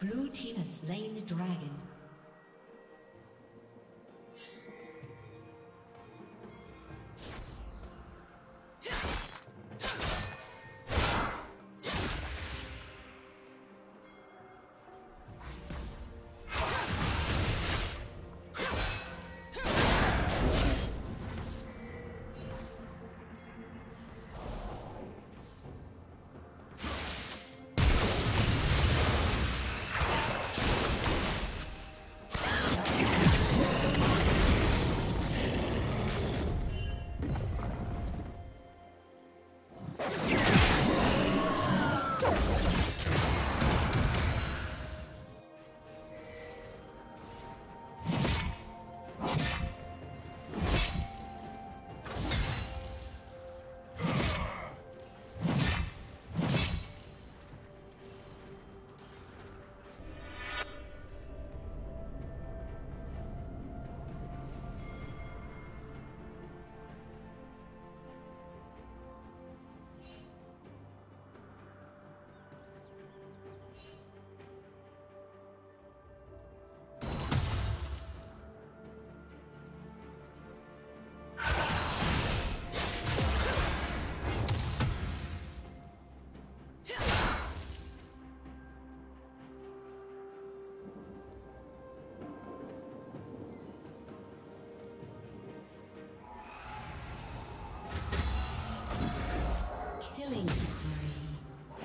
Blue team has slain the dragon. Killing spree.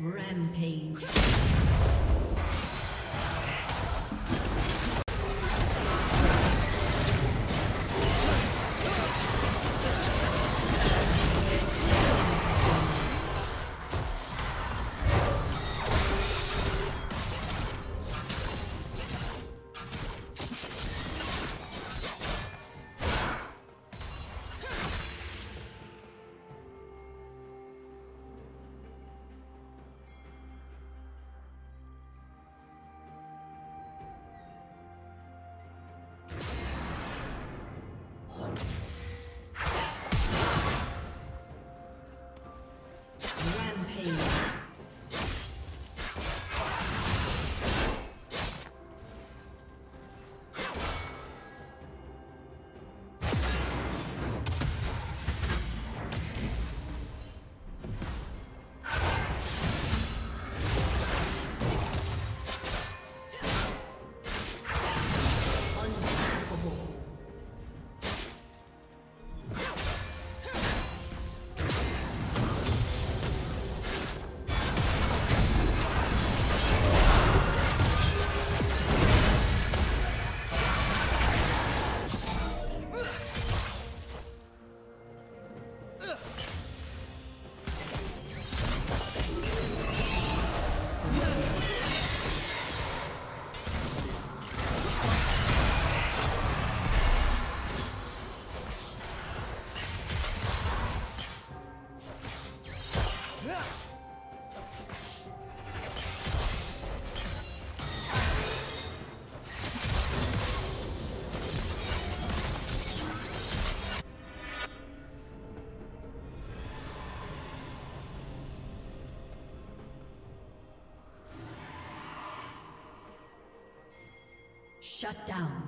Rampage. Shut down.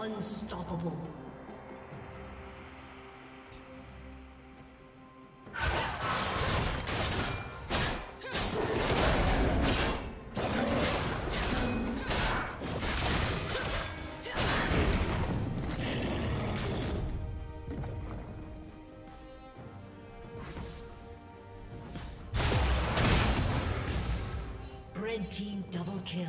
Unstoppable. Red team double kill.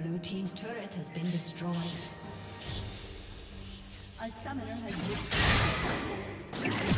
Blue team's turret has been destroyed. A summoner has disconnected.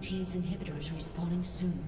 Team's inhibitor is respawning soon.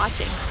watching.